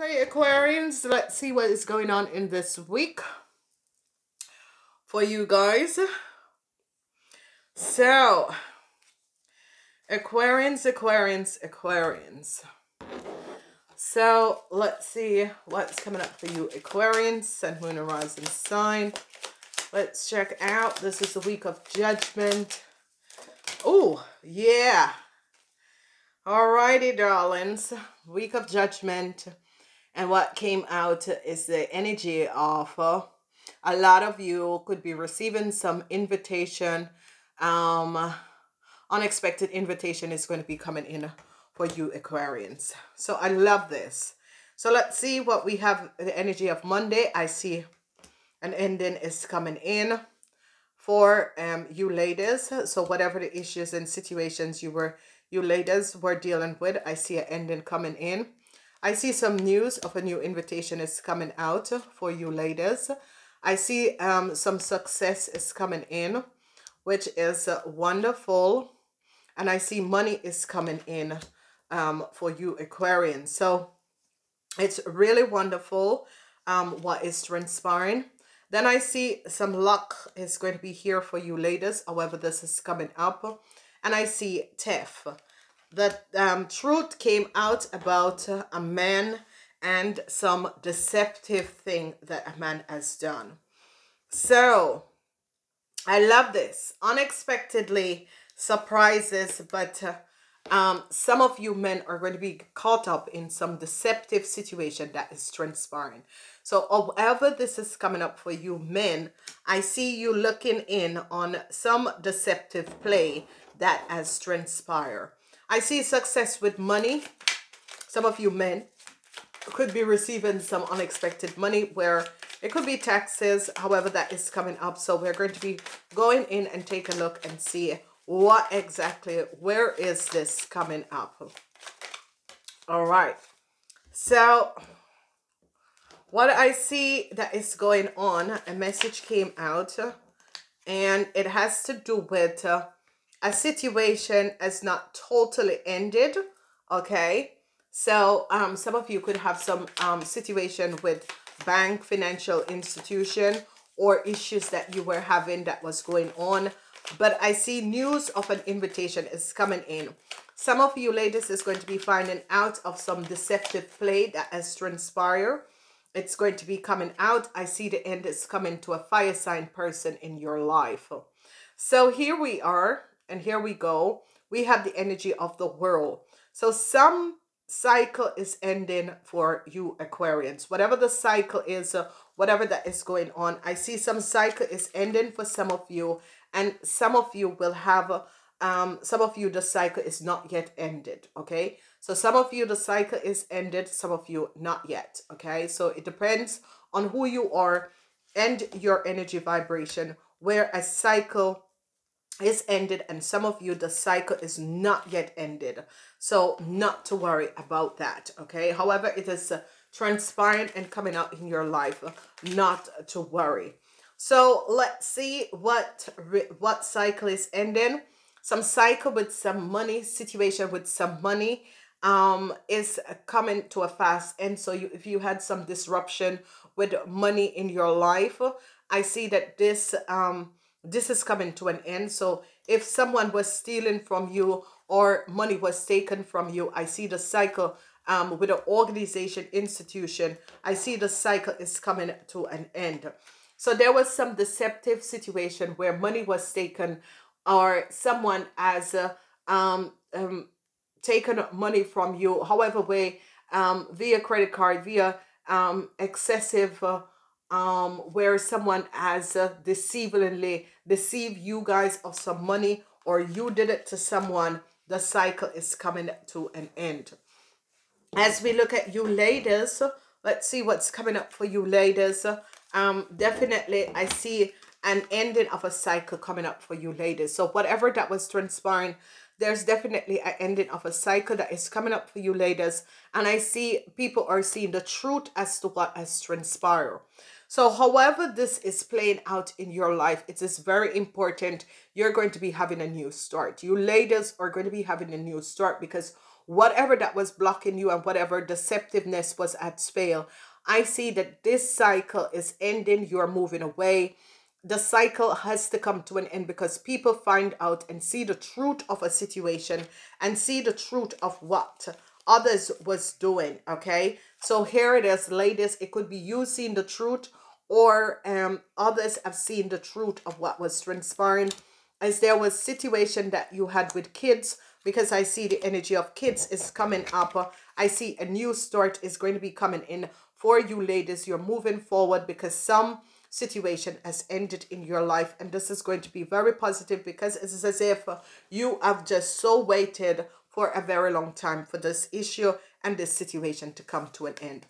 Okay, Aquarians, let's see what is going on in this week for you guys. So, Aquarians. So, let's see what's coming up for you, Aquarians. Sun, Moon, and Rising Sign. Let's check out. This is the week of judgment. Oh, yeah. Alrighty, darlings. Week of judgment. And what came out is the energy of a lot of you could be receiving some invitation. Unexpected invitation is going to be coming in for you, Aquarians. So I love this. So let's see what we have. The energy of Monday. I see an ending is coming in for you ladies. So whatever the issues and situations you ladies were dealing with, I see an ending coming in. I see some news of a new invitation is coming out for you ladies. I see some success is coming in, which is wonderful. And I see money is coming in for you Aquarians. So it's really wonderful what is transpiring. Then I see some luck is going to be here for you ladies. However, this is coming up. And I see theft. The truth came out about a man and some deceptive thing that a man has done. So, I love this. Unexpectedly surprises, but some of you men are going to be caught up in some deceptive situation that is transpiring. So, however this is coming up for you men, I see you looking in on some deceptive play that has transpired. I see success with money. Some of you men could be receiving some unexpected money where it could be taxes. However, that is coming up. So we're going to be going in and take a look and see what exactly, where is this coming up? All right. So what I see that is going on, a message came out and it has to do with a situation has not totally ended, okay? So some of you could have some situation with bank, financial institution, or issues that you were having that was going on. But I see news of an invitation is coming in. Some of you ladies is going to be finding out of some deceptive play that has transpired. It's going to be coming out. I see the end is coming to a fire sign person in your life. So here we are. And here we go. We have the energy of the world. So some cycle is ending for you Aquarians. Whatever the cycle is, whatever that is going on, I see some cycle is ending for some of you. And some of you will have, some of you the cycle is not yet ended. Okay. So some of you the cycle is ended. Some of you not yet. Okay. So it depends on who you are and your energy vibration where a cycle is ended, and some of you the cycle is not yet ended, so not to worry about that, okay? However, it is transparent and coming out in your life, not to worry. So let's see what cycle is ending. Some cycle with some money, situation with some money is coming to a fast end. So if you had some disruption with money in your life, I see that this is coming to an end. So if someone was stealing from you or money was taken from you, I see the cycle with an organization, institution, I see the cycle is coming to an end. So there was some deceptive situation where money was taken or someone has taken money from you, however way, via credit card, via excessive where someone has deceivingly deceived you guys of some money, or you did it to someone. The cycle is coming to an end. As we look at you ladies, let's see what's coming up for you ladies. Definitely I see an ending of a cycle coming up for you ladies. So whatever that was transpiring, there's definitely an ending of a cycle that is coming up for you ladies. And I see people are seeing the truth as to what has transpired. So however this is playing out in your life, it is very important. You're going to be having a new start. You ladies are going to be having a new start because whatever that was blocking you and whatever deceptiveness was at spell. I see that this cycle is ending. You're moving away. The cycle has to come to an end because people find out and see the truth of a situation and see the truth of what others was doing. Okay, so here it is, ladies. It could be you seeing the truth, or others have seen the truth of what was transpiring, as there was situation that you had with kids, because I see the energy of kids is coming up. I see a new start is going to be coming in for you, ladies. You're moving forward because some situation has ended in your life, and this is going to be very positive because it's as if you have just so waited for a very long time for this issue and this situation to come to an end.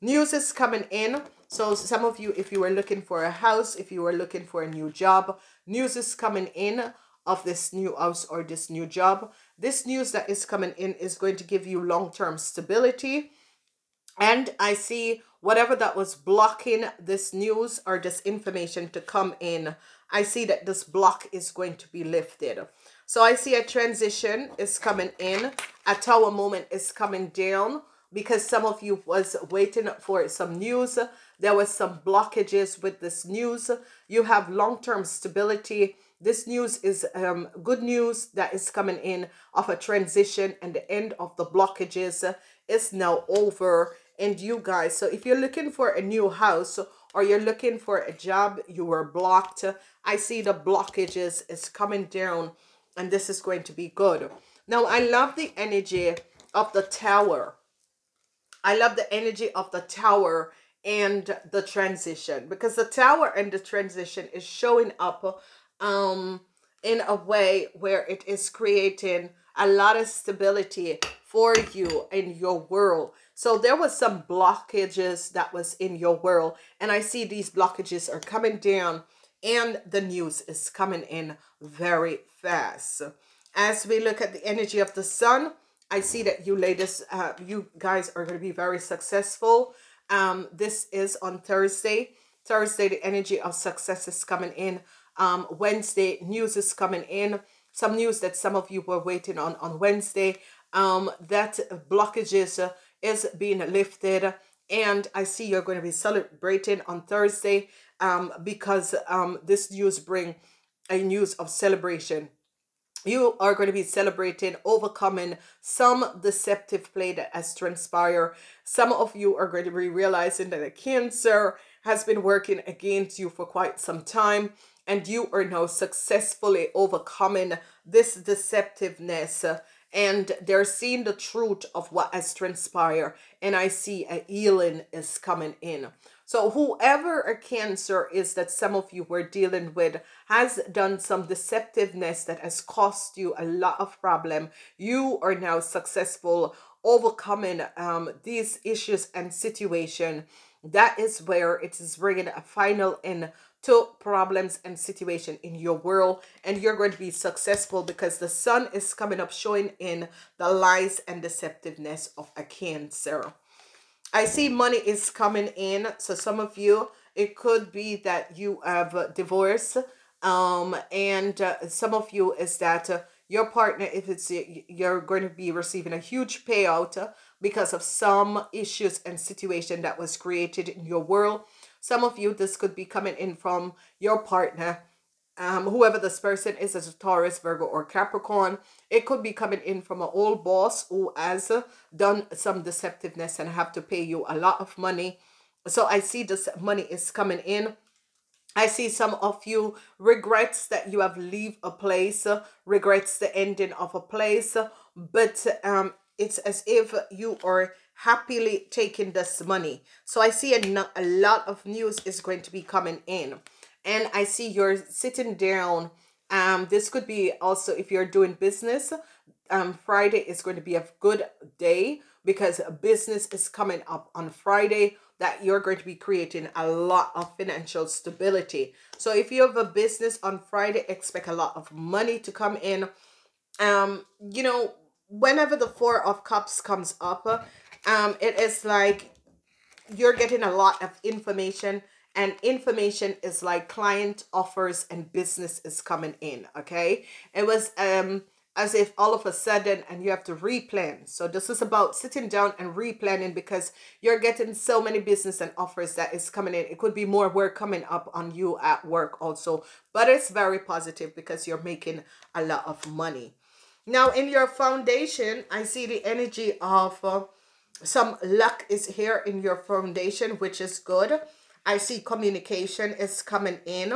News is coming in. So some of you, if you were looking for a house, if you were looking for a new job, news is coming in of this new house or this new job. This news that is coming in is going to give you long-term stability. And I see whatever that was blocking this news or this information to come in, I see that this block is going to be lifted. So I see a transition is coming in. A tower moment is coming down because some of you was waiting for some news. There was some blockages with this news. You have long-term stability. This news is good news that is coming in of a transition, and the end of the blockages is now over. And you guys, so if you're looking for a new house or you're looking for a job, you were blocked. I see the blockages is coming down, and this is going to be good. Now, I love the energy of the tower. I love the energy of the tower and the transition, because the tower and the transition is showing up in a way where it is creating a lot of stability for you in your world. So there was some blockages that was in your world, and I see these blockages are coming down, and the news is coming in very fast. As we look at the energy of the sun, I see that you ladies, you guys are going to be very successful. This is on Thursday. Thursday, the energy of success is coming in. Wednesday, news is coming in. Some news that some of you were waiting on Wednesday. That blockages is being lifted, and I see you're going to be celebrating on Thursday because this news brings a news of celebration. You are going to be celebrating, overcoming some deceptive play that has transpired. Some of you are going to be realizing that a cancer has been working against you for quite some time, and you are now successfully overcoming this deceptiveness, and they're seeing the truth of what has transpired, and I see a healing is coming in. So whoever a cancer is that some of you were dealing with has done some deceptiveness that has cost you a lot of problem. You are now successful overcoming these issues and situation. That is where it is bringing a final end to problems and situation in your world, and you're going to be successful because the sun is coming up showing in the lies and deceptiveness of a cancer. I see money is coming in. So some of you, it could be that you have a divorce, and some of you is that your partner, if it's you're going to be receiving a huge payout because of some issues and situation that was created in your world. Some of you, this could be coming in from your partner, whoever this person is, as a Taurus, Virgo, or Capricorn. It could be coming in from an old boss who has done some deceptiveness and have to pay you a lot of money. So I see this money is coming in. I see some of you regrets that you have leave a place, regrets the ending of a place, but it's as if you are happily taking this money. So I see a lot of news is going to be coming in, and I see you're sitting down. This could be also if you're doing business. Friday is going to be a good day because business is coming up on Friday, that you're going to be creating a lot of financial stability. So if you have a business on Friday, expect a lot of money to come in. You know, whenever the Four of Cups comes up, it is like you're getting a lot of information, and information is like client offers and business is coming in. Okay, it was as if all of a sudden and you have to replan. So this is about sitting down and replanning, because you're getting so many business and offers that is coming in. It could be more work coming up on you at work also, but it's very positive because you're making a lot of money. Now in your foundation, I see the energy of some luck is here in your foundation, which is good. I see communication is coming in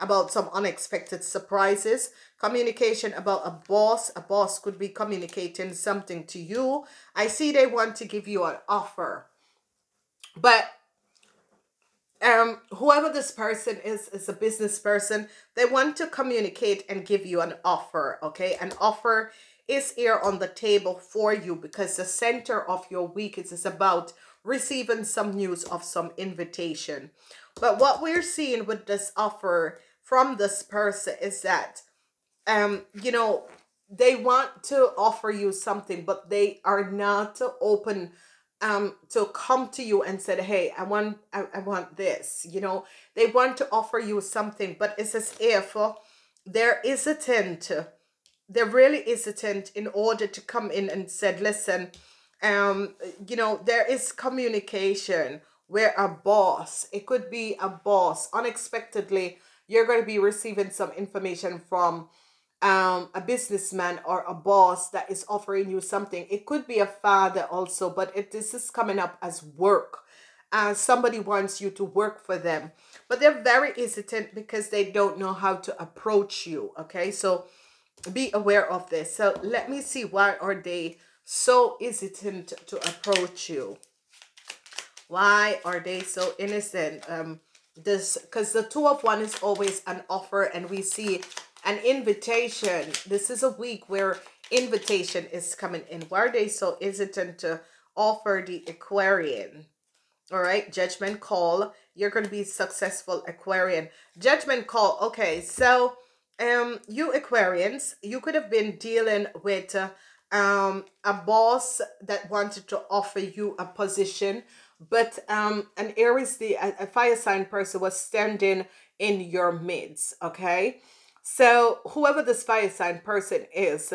about some unexpected surprises. Communication about a boss. A boss could be communicating something to you. I see they want to give you an offer. But whoever this person is a business person. They want to communicate and give you an offer, okay? An offer is here on the table for you, because the center of your week is about receiving some news of some invitation. But what we're seeing with this offer from this person is that, you know, they want to offer you something, but they are not open to come to you and said, hey, I want this, you know. They want to offer you something, but it's as if there is a tent. There really is a tent in order to come in and said, listen, you know, there is communication where a boss, it could be a boss, unexpectedly, you're going to be receiving some information from a businessman or a boss that is offering you something. It could be a father also, but this is coming up as work. Somebody wants you to work for them, but they're very hesitant because they don't know how to approach you, okay? So be aware of this. So let me see, why are they so hesitant to approach you? Why are they so innocent? This, because the 2 of 1 is always an offer, and we see an invitation. This is a week where invitation is coming in. Why are they so hesitant to offer the Aquarian? All right, judgment call. You're going to be successful, Aquarian. Judgment call. Okay, so you Aquarians, you could have been dealing with a boss that wanted to offer you a position, but an Aries, a fire sign person, was standing in your midst, okay? So whoever this fire sign person is,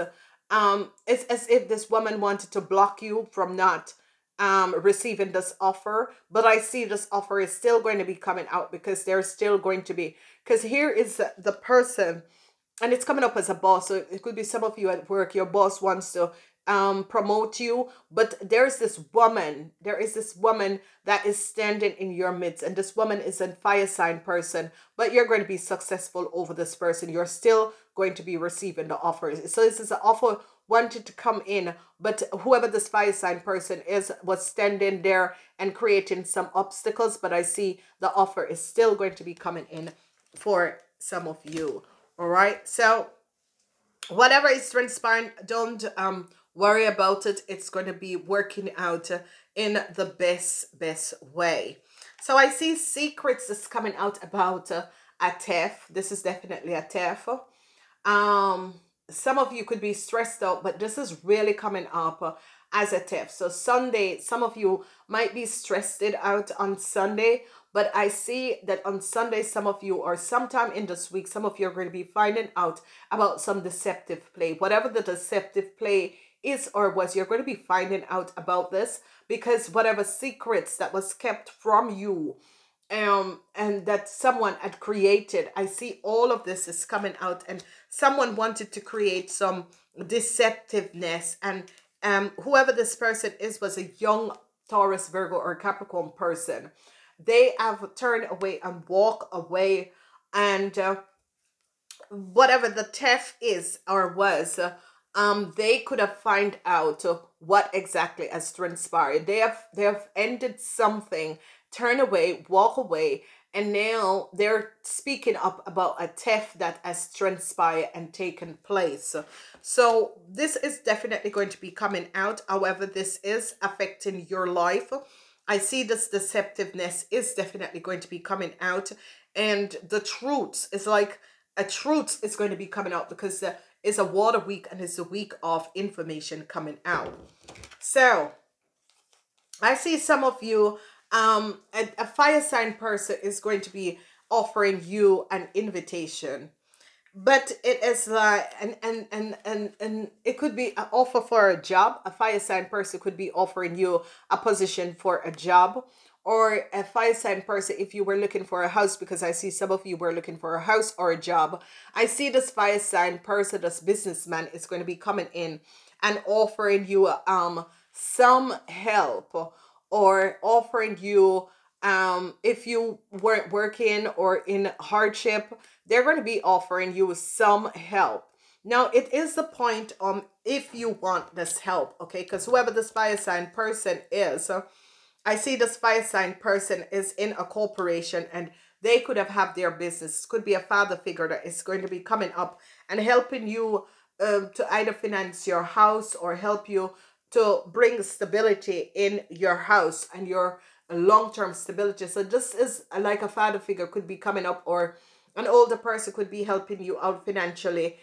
it's as if this woman wanted to block you from not receiving this offer, but I see this offer is still going to be coming out, because there's still going to be, because here is the person, and it's coming up as a boss. So it could be some of you at work, your boss wants to promote you, but there's this woman, that is standing in your midst, and this woman is a fire sign person, but you're going to be successful over this person. You're still going to be receiving the offers. So this is an offer wanted to come in, but whoever this fire sign person is was standing there and creating some obstacles, but I see the offer is still going to be coming in for some of you. All right, so whatever is transpiring, don't worry about it. It's going to be working out in the best way. So I see secrets is coming out about a theft. This is definitely a theft. Some of you could be stressed out, but this is really coming up as a theft. So Sunday, some of you might be stressed out on Sunday, but I see that on Sunday, some of you, or sometime in this week, some of you are going to be finding out about some deceptive play. Whatever the deceptive play is or was, you're going to be finding out about this, because whatever secrets that was kept from you and that someone had created, I see all of this is coming out, and someone wanted to create some deceptiveness. And whoever this person is was a young Taurus, Virgo, or Capricorn person. They have turned away and walk away, and whatever the theft is or was, they could have found out what exactly has transpired. They have ended something, turn away, walk away, and now they're speaking up about a theft that has transpired and taken place. So this is definitely going to be coming out. However, this is affecting your life. I see this deceptiveness is definitely going to be coming out, and the truth is like a truth is going to be coming out, because it's a water week and it's a week of information coming out. So I see some of you, a fire sign person is going to be offering you an invitation. But it is like, and it could be an offer for a job. A fire sign person could be offering you a position for a job, or a fire sign person if you were looking for a house, because I see some of you were looking for a house or a job. I see this fire sign person, this businessman, is going to be coming in and offering you some help, or offering you, if you weren't working or in hardship, they're going to be offering you some help. Now, it is the point if you want this help, okay? Because whoever this fire sign person is, I see this fire sign person is in a corporation, and they could have their business. Could be a father figure that is going to be coming up and helping you to either finance your house or help you to bring stability in your house and your long-term stability. So this is like a father figure could be coming up, or an older person could be helping you out financially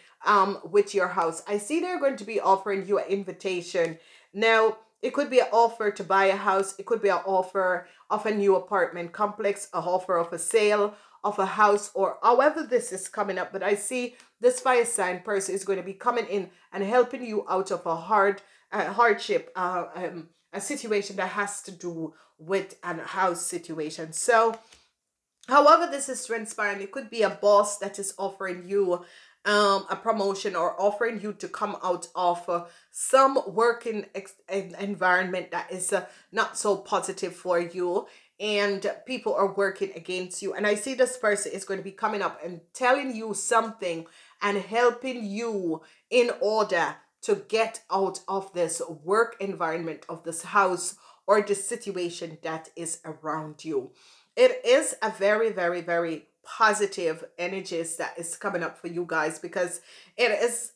with your house. I see they're going to be offering you an invitation. Now, it could be an offer to buy a house. It could be an offer of a new apartment complex, an offer of a sale of a house, or however this is coming up. But I see this fire sign person is going to be coming in and helping you out of a hardship, a situation that has to do with a house situation. So however this is transpiring, it could be a boss that is offering you a promotion, or offering you to come out of some working environment that is not so positive for you, and people are working against you. And I see this person is going to be coming up and telling you something and helping you in order to get out of this work environment, of this house, or the situation that is around you. It is a very, very, very positive energies that is coming up for you guys, because it is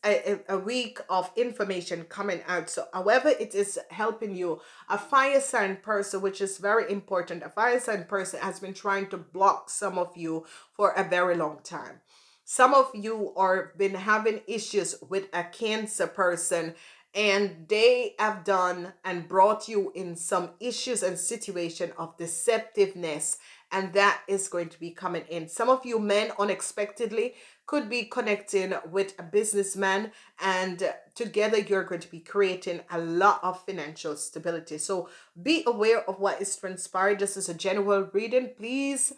a week of information coming out. So however it is helping you, a fire sign person, which is very important, a fire sign person has been trying to block some of you for a very long time. Some of you are been having issues with a Cancer person, and they have done and brought you in some issues and situation of deceptiveness, and that is going to be coming in. Some of you men unexpectedly could be connecting with a businessman, and together you're going to be creating a lot of financial stability. So be aware of what is transpired. This is a general reading. Please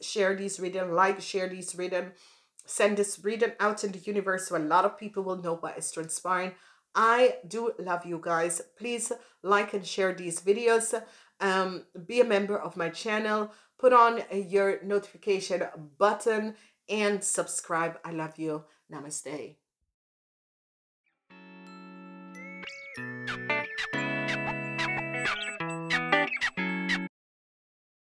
share these reading, like, share these reading. Send this reading out in the universe so a lot of people will know what is transpiring. I do love you guys. Please like and share these videos. Be a member of my channel. Put on your notification button and subscribe. I love you. Namaste.